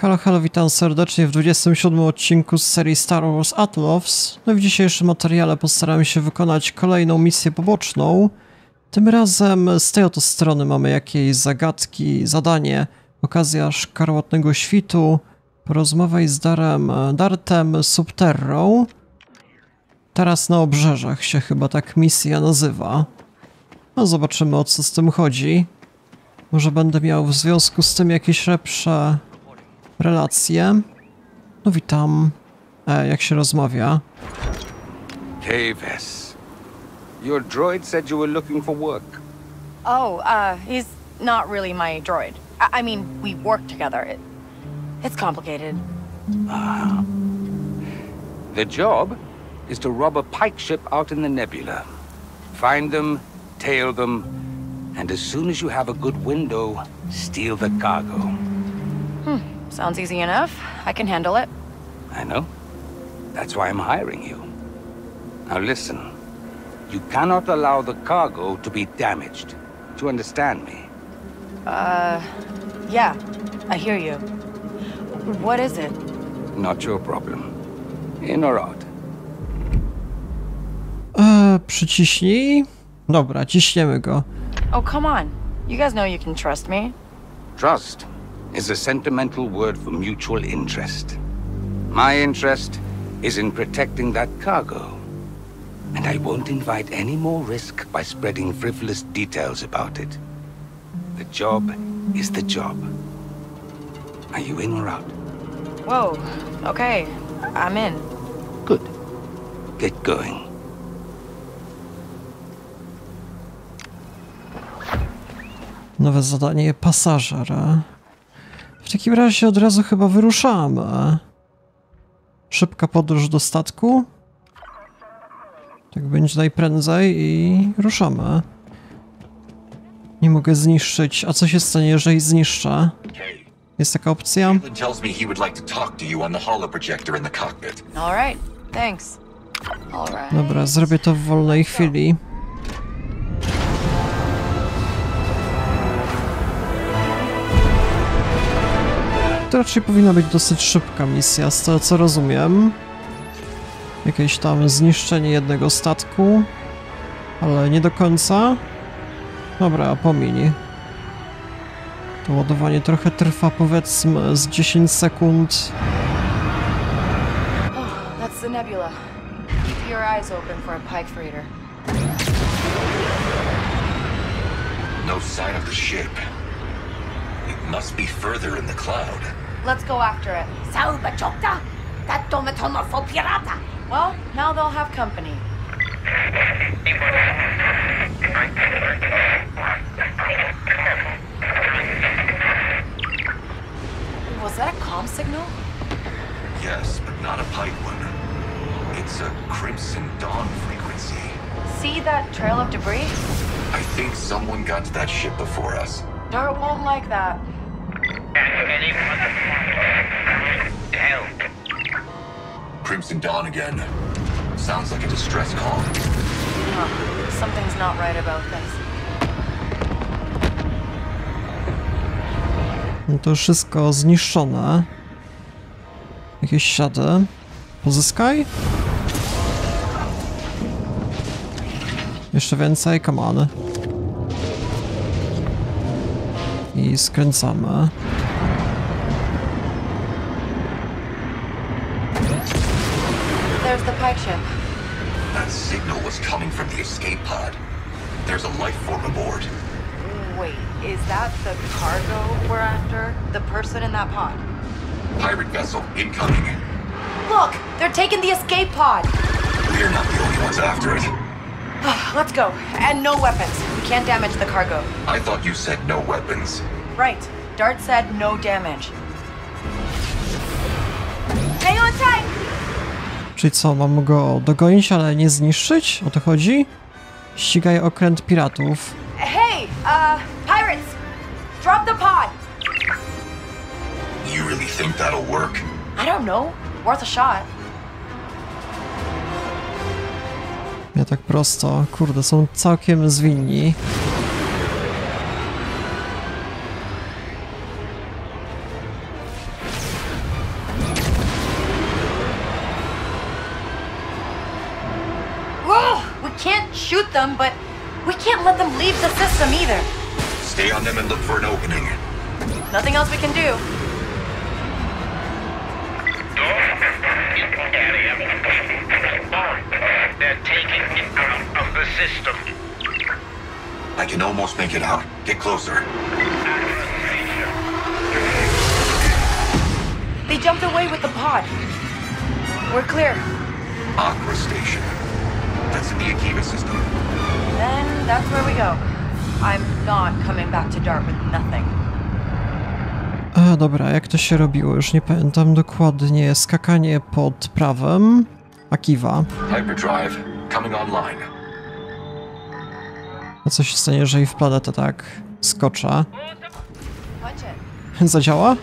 Halo, halo, witam serdecznie w 27 odcinku z serii Star Wars Outlaws. No i w dzisiejszym materiale postaramy się wykonać kolejną misję poboczną. Tym razem z tej oto strony mamy jakieś zagadki, zadanie. Okazja szkarłatnego świtu. Porozmawiaj z Dartem Subterrą. Teraz na obrzeżach się chyba tak misja nazywa. No zobaczymy, o co z tym chodzi. Może będę miał w związku z tym jakieś lepsze relacje. No witam. Jak się rozmawia? Caves. Your droid said you were looking for work. Oh, he's not really my droid. I mean, we work together. It's complicated. The job is to rob a pike ship out in the nebula. Find them, tail them, and as soon as you have a good window, steal the cargo. Sounds easy enough. I can handle it. I know. That's why I'm hiring you. Now listen. You cannot allow the cargo to be damaged. Do you understand me? Yeah. I hear you. What is it? Not your problem. In or out? Przyciśnij. Dobra, ciśniemy go. Oh, come on. You guys know you can trust me. Trust is a sentimental word for mutual interest. My interest is in protecting that cargo. And I won't invite any more risk by spreading frivolous details about it. The job is the job. Are you in or out? Whoa, okay. I'm in. Good. Get going. Nowe zadanie pasażera. W takim razie od razu chyba wyruszamy. Szybka podróż do statku. Tak będzie najprędzej i ruszamy. Nie mogę zniszczyć. A co się stanie, jeżeli zniszczę? Jest taka opcja? Dobra, zrobię to w wolnej chwili. To raczej powinna być dosyć szybka misja, z tego co rozumiem. Jakieś tam zniszczenie jednego statku, ale nie do końca. Dobra, pomiń. To ładowanie trochę trwa, powiedzmy, z 10 sekund. No sign of the ship. Must be further in the cloud. Let's go after it. Well, now they'll have company. Was that a comm signal? Yes, but not a pipe one. It's a Crimson Dawn frequency. See that trail of debris? I think someone got to that ship before us. Dirt won't like that. Crimson Dawn again. Sounds like a distress call. Huh. Something's not right about this. No to wszystko zniszczone. Jakieś ślady. Pozyskaj. Jeszcze więcej, come on. I skręcamy. There's the pike ship. That signal was coming from the escape pod. There's a life form aboard. Wait, is that the cargo we're after? The person in that pod? Pirate vessel incoming. Look, they're taking the escape pod. We're not the only ones after it. Let's go. And no weapons. We can't damage the cargo. I thought you said no weapons. Right. Dart said no damage. Stay on tight! Czyli co, mam go dogonić, ale nie zniszczyć? O to chodzi? Ścigaj okręt piratów. Hey, pirates! Drop the pod! You really think that'll work? I don't know. Worth a shot. Nie tak prosto. Kurde, są całkiem zwinni. can't shoot them, but we can't let them leave the system either. Stay on them and look for an opening. Nothing else we can do. They're taking it out of the system. I can almost make it out. Get closer. They jumped away with the pod. We're clear. Achra Station. That's in the Akiva system. Then that's where we go. I'm not coming back to Dart with nothing. A, dobra, jak to się robiło? Już nie pamiętam dokładnie. Skakanie pod prawem. Akiva. Hyperdrive coming online. A co się stanie, jeżeli w planetę tak skoczę? Zadziała?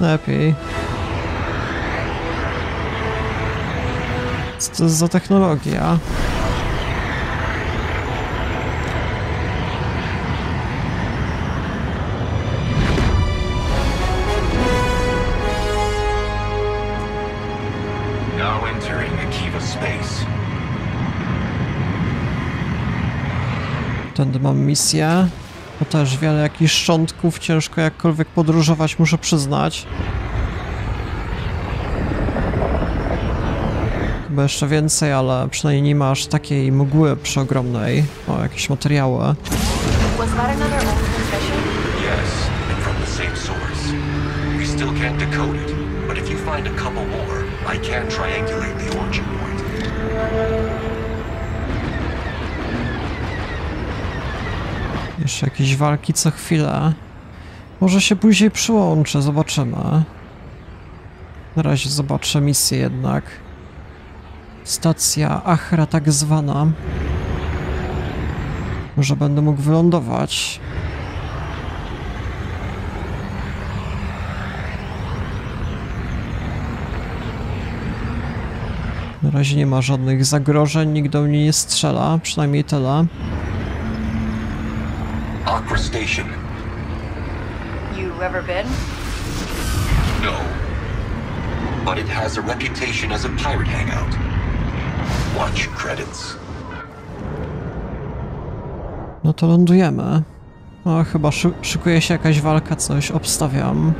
Lepiej. Co to jest za technologia? Tędy mam misję, bo też wiele jakichś szczątków, ciężko jakkolwiek podróżować, muszę przyznać. Chyba jeszcze więcej, ale przynajmniej nie ma aż takiej mgły przeogromnej. O, jakieś materiały. Jeszcze jakieś walki co chwilę. Może się później przyłączę, zobaczymy. Na razie zobaczę misję jednak. Stacja Achra tak zwana. Może będę mógł wylądować. Na razie nie ma żadnych zagrożeń, nikt do mnie nie strzela, przynajmniej tyle. Achra Station. You ever been? No. But it has a reputation as a pirate hangout. Watch credits. No to lądujemy. O, chyba szykuje się jakaś walka, coś obstawiam.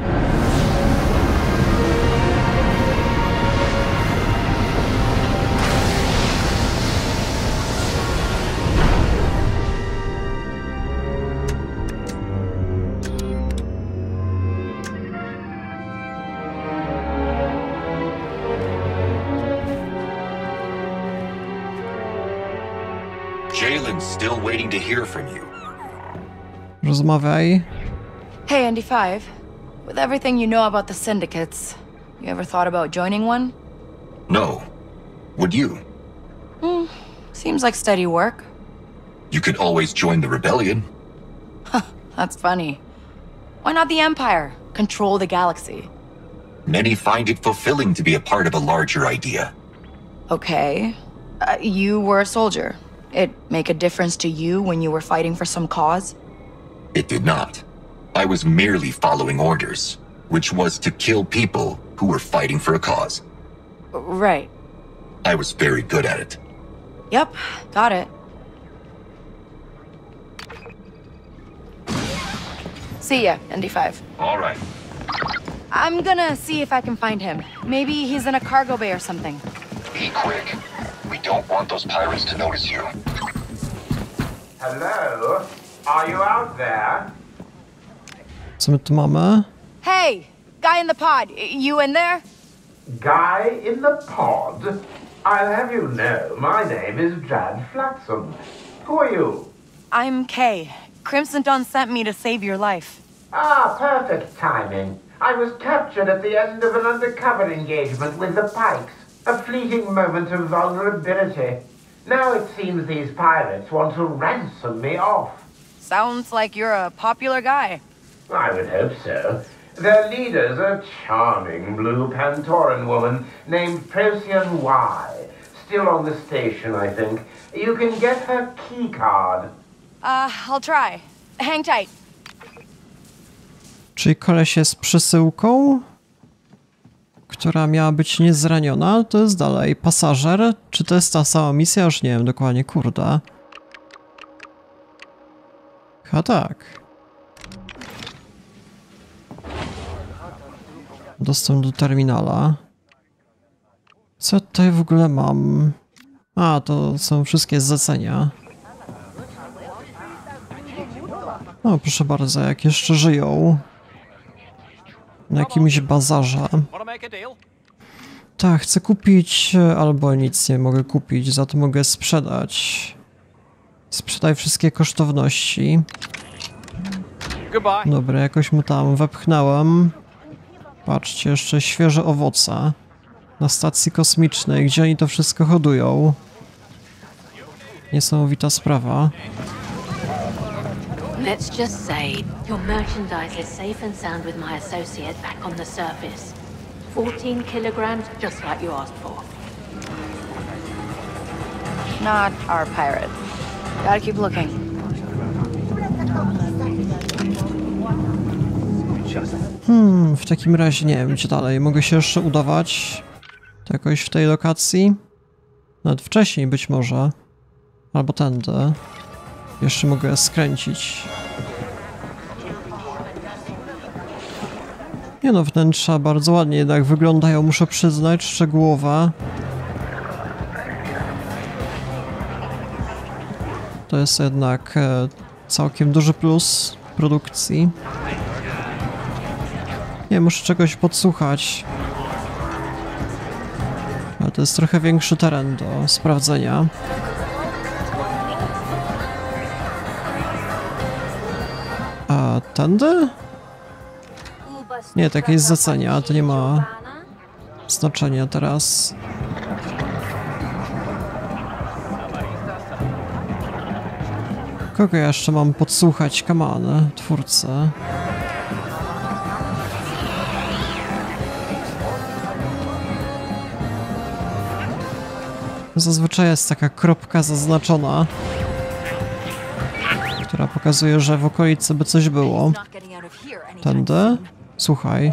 Rozmawiaj. Hey, ND5. With everything you know about the syndicates, you ever thought about joining one? No. Would you? Seems like steady work. You could always join the rebellion. That's funny. Why not the Empire? Control the galaxy. Many find it fulfilling to be a part of a larger idea. Okay. You were a soldier. It make a difference to you when you were fighting for some cause? It did not. I was merely following orders, which was to kill people who were fighting for a cause. Right. I was very good at it. Yep, got it. See ya, ND5. All right. I'm gonna see if I can find him. Maybe he's in a cargo bay or something. Be quick. We don't want those pirates to notice you. Hello? Are you out there? Co my tu mamy? Hey! Guy in the pod. You in there? Guy in the pod? I'll have you know, my name is Jad Flaxon. Who are you? I'm Kay. Crimson Dawn sent me to save your life. Ah, perfect timing. I was captured at the end of an undercover engagement with the Pikes. A fleeting moment of vulnerability. Now it seems these pirates want to ransom me off. Sounds like you're a popular guy. I would hope so. Their leader's a charming blue Pantoran woman named Procyon Y. Still on the station, I think. You can get her key card. I'll try. Hang tight. Czy koleś jest przesyłką? która miała być niezraniona, to jest dalej pasażer. Czy to jest ta sama misja? Już nie wiem dokładnie, kurde. Chyba tak. Dostęp do terminala. Co tutaj w ogóle mam? A, to są wszystkie zlecenia. No, proszę bardzo, jak jeszcze żyją. Na jakimś bazarze. Tak, chcę kupić, albo nic nie mogę kupić, za to mogę sprzedać. Sprzedaj wszystkie kosztowności. Dobra, jakoś mu tam wepchnąłem. Patrzcie, jeszcze świeże owoce. Na stacji kosmicznej, gdzie oni to wszystko hodują. Niesamowita sprawa. Let's just say your merchandise is safe and sound with my associate back on the surface. 14 kilograms just like you asked for. Not our pirate. Gotta keep looking. W takim razie nie wiem, gdzie dalej. Mogę się jeszcze udawać to jakoś w tej lokacji? Nawet wcześniej być może. Albo tędy. Jeszcze mogę skręcić. Nie no, wnętrza bardzo ładnie jednak wyglądają, muszę przyznać, szczegółowe. To jest jednak całkiem duży plus produkcji. Nie, muszę czegoś podsłuchać. Ale to jest trochę większy teren do sprawdzenia. A tędy? Nie, takie jest zlecenie, a to nie ma znaczenia teraz. Kogo ja jeszcze mam podsłuchać? Come on, twórcę. Zazwyczaj jest taka kropka zaznaczona, która pokazuje, że w okolicy by coś było. Tędy? Słuchaj.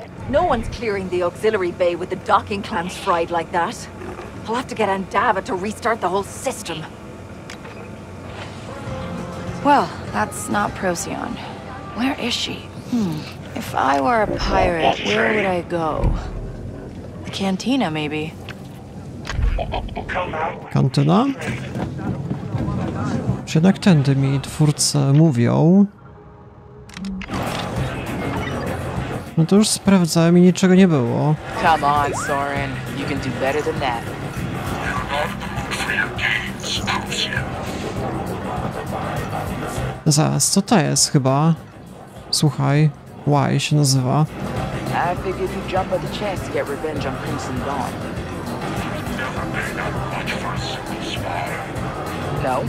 Well, that's not Procyon. Where is she? If I were a pirate, where would I go? The cantina, maybe. Kantyna? Czy jednak tędy mi twórcy mówią? No to już sprawdzałem i niczego nie było. Come on, Soren. You can do better than that. Zaraz, co to jest chyba? Słuchaj, Y się nazywa. No.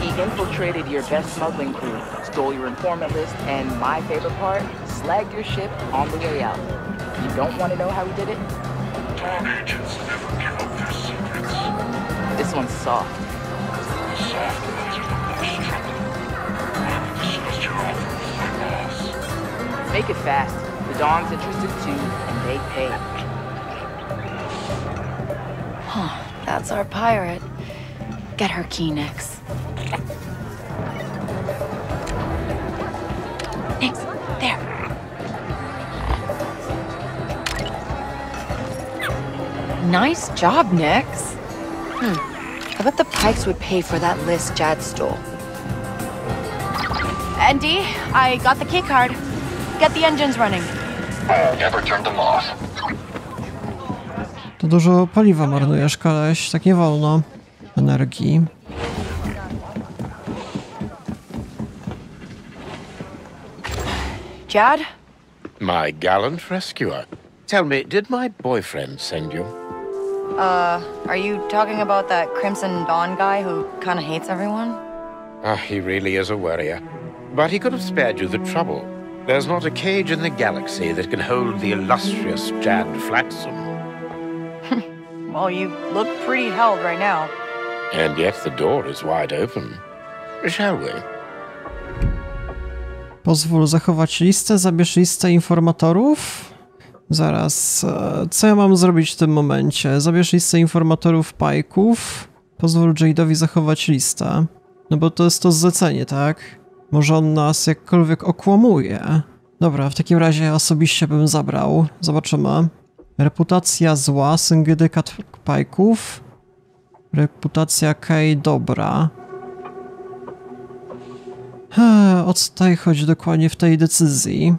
He infiltrated your best smuggling crew, stole your informant list, and my favorite part, slagged your ship on the way out. You don't want to know how he did it? Top agents never give up their secrets. This one's soft. Soft ones are the most trouble. I've discussed your offer with my boss. Make it fast. The Dawn's interested too, and they pay. Huh, that's our pirate. Get her key next. Next, there. Nice job, Nix. I bet the Pikes would pay for that list Jad stole. Andy, I got the key card. Get the engines running. Never turned them off. To dużo paliwa marnujesz, koleś. Tak nie wolno. Energii. Jad? My gallant rescuer. Tell me, did my boyfriend send you? Are you talking about that Crimson Dawn guy who kind of hates everyone? He really is a worrier. But he could have spared you the trouble. There's not a cage in the galaxy that can hold the illustrious Jad Flaxon. Well, you look pretty held right now. And yet the door is wide open. Shall we? Pozwól zachować listę, zabierz listę informatorów. Zaraz, co ja mam zrobić w tym momencie? Zabierz listę informatorów pajków. Pozwól Jade'owi zachować listę. No bo to jest to zlecenie, tak? Może on nas jakkolwiek okłamuje. Dobra, w takim razie osobiście bym zabrał. Zobaczymy. Reputacja zła, syndykat pajków. Reputacja Kay dobra. O co tutaj chodzi dokładnie w tej decyzji?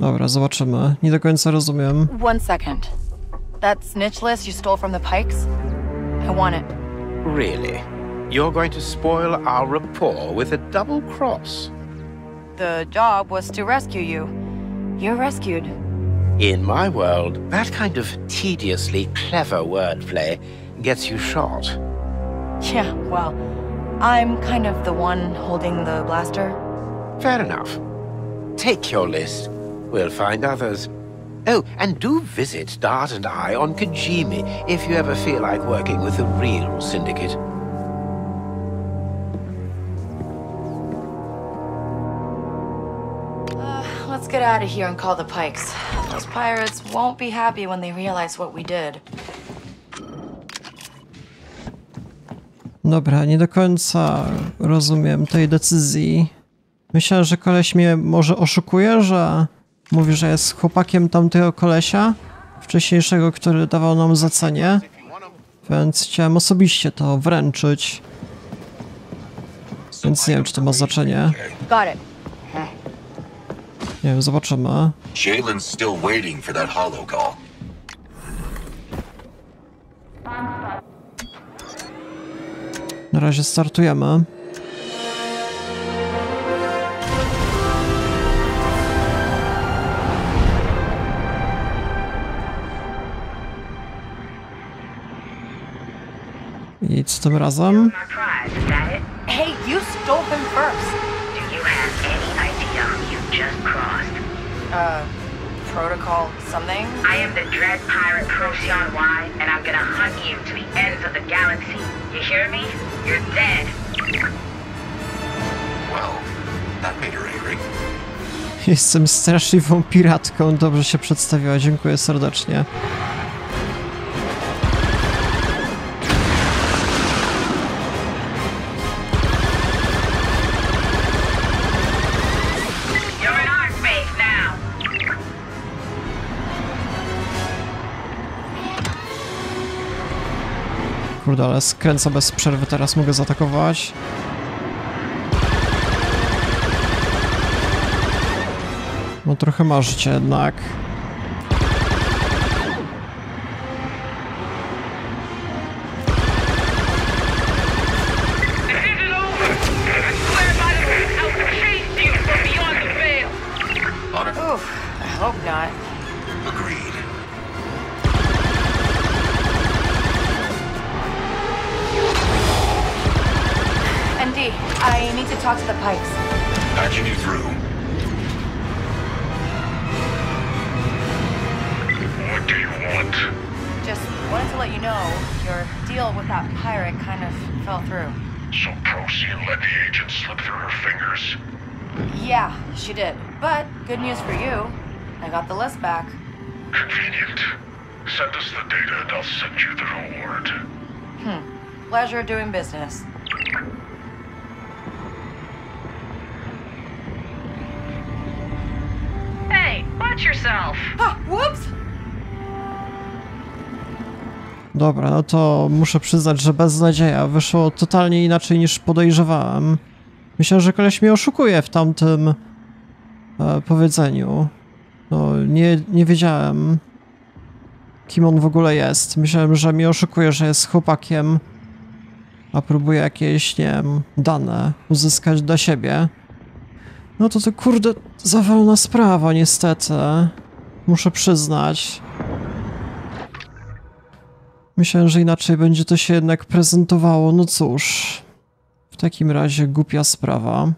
Dobra, zobaczymy. Nie do końca rozumiem. One second. That snitch list you stole from the Pikes? I want it. Really? You're going to spoil our rapport with a double cross? The job was to rescue you. You're rescued. In my world, that kind of tediously clever wordplay gets you shot. Yeah, well, I'm kind of the one holding the blaster. Fair enough. Take your list. We'll find others. Oh, and do visit Dart and I on Kijimi if you ever feel like working with the real syndicate. Let's get out of here and call the Pikes. Those pirates won't be happy when they realize what we did. Dobra, nie do końca rozumiem tej decyzji. Myślałem, że koleś mnie może oszukuje, że... Mówi, że jest chłopakiem tamtego kolesia, wcześniejszego, który dawał nam zlecenie, więc chciałem osobiście to wręczyć. Więc nie wiem, czy to ma znaczenie. Nie wiem, zobaczymy. Na razie startujemy. I co tym razem? Protocol something? I am the Dread Pirate Procyon Y, and I'm gonna hunt you to the ends of the galaxy. You hear me? You're dead. Well, that made her angry. Jestem straszliwą piratką. Dobrze się przedstawiła. Dziękuję serdecznie. Kurde, ale skręcę bez przerwy, teraz mogę zaatakować. No trochę ma życie jednak. Pleasure doing business. Hey, watch yourself. Ah, whoops. Dobra, no to muszę przyznać, że beznadzieja. Wyszło totalnie inaczej niż podejrzewałem. Myślę, że koleś mnie oszukuje w tamtym powiedzeniu. No, nie wiedziałem, kim on w ogóle jest. Myślałem, że mnie oszukuje, że jest chłopakiem. A próbuję jakieś, nie wiem, dane uzyskać dla siebie. No to kurde, zawalona sprawa niestety. Muszę przyznać. Myślałem, że inaczej będzie to się jednak prezentowało. No cóż. W takim razie głupia sprawa.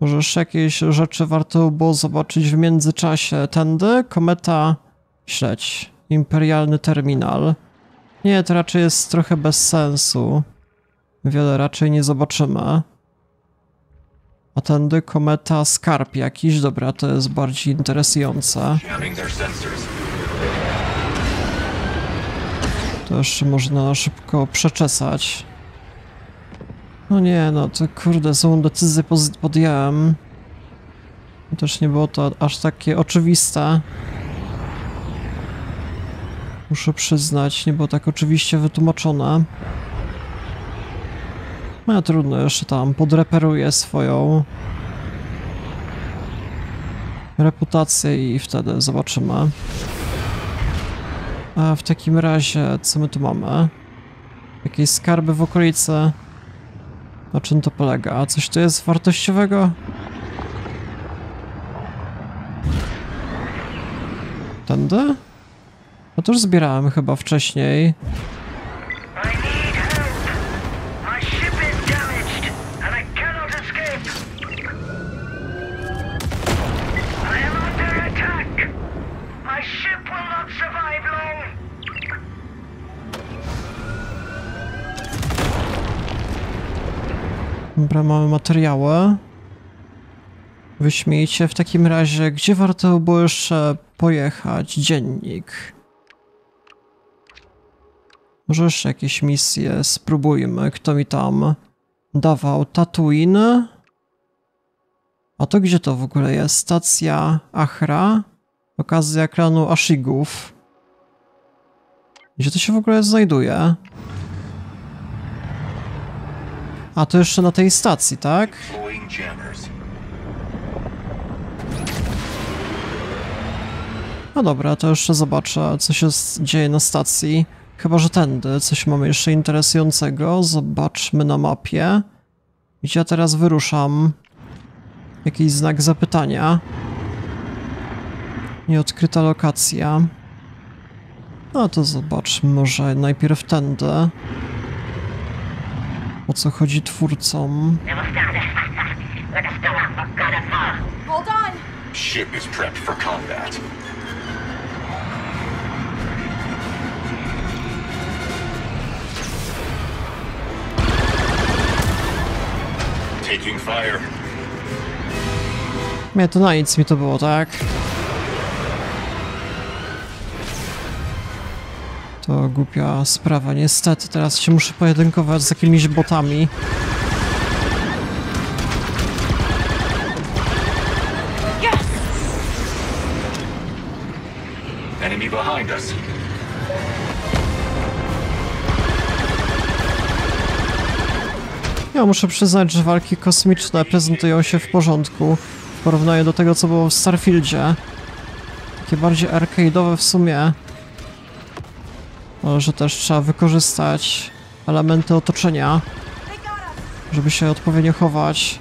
Może jeszcze jakieś rzeczy warto było zobaczyć w międzyczasie. Tędy, kometa, śledź. Imperialny terminal. Nie, to raczej jest trochę bez sensu. Wiele raczej nie zobaczymy. A tędy kometa Skarb jakiś. Dobra, to jest bardziej interesujące. To jeszcze można szybko przeczesać. No nie, no to kurde, złą decyzję podjąłem. Też nie było to aż takie oczywiste. Muszę przyznać, nie było tak oczywiście wytłumaczone. No trudno, jeszcze tam podreperuję swoją reputację i wtedy zobaczymy. A w takim razie, co my tu mamy? Jakieś skarby w okolicy. Na czym to polega? Coś tu jest wartościowego? Tędy? No to już zbierałem chyba wcześniej. Dobra, mamy materiały. Wyśmiejcie. W takim razie, gdzie warto było jeszcze pojechać? Dziennik. Może jeszcze jakieś misje? Spróbujmy. Kto mi tam dawał? Tatooine? A to gdzie to w ogóle jest? Stacja Achra? Okazja klanu Ashigów. Gdzie to się w ogóle znajduje? A to jeszcze na tej stacji, tak? No dobra, to jeszcze zobaczę, co się dzieje na stacji. Chyba że tędy coś mamy jeszcze interesującego. Zobaczmy na mapie. Gdzie ja teraz wyruszam? Jakiś znak zapytania. Nieodkryta lokacja. No to zobaczmy może najpierw tędy. O co chodzi twórcom? Nie, to na nic mi to było, tak? To głupia sprawa, niestety. Teraz się muszę pojedynkować z jakimiś botami. Ja muszę przyznać, że walki kosmiczne prezentują się w porządku w porównaniu do tego, co było w Starfieldzie. Takie bardziej arcade'owe w sumie. Że też trzeba wykorzystać elementy otoczenia, żeby się odpowiednio chować.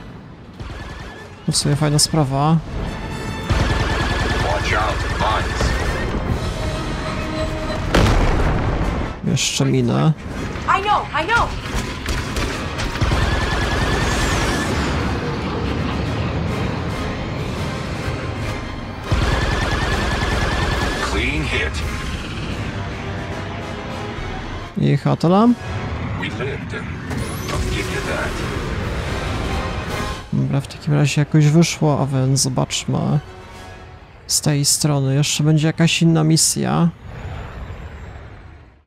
To w sumie fajna sprawa. Jeszcze minę. I hatalam. Dobra, w takim razie jakoś wyszło, a więc zobaczmy. Z tej strony jeszcze będzie jakaś inna misja.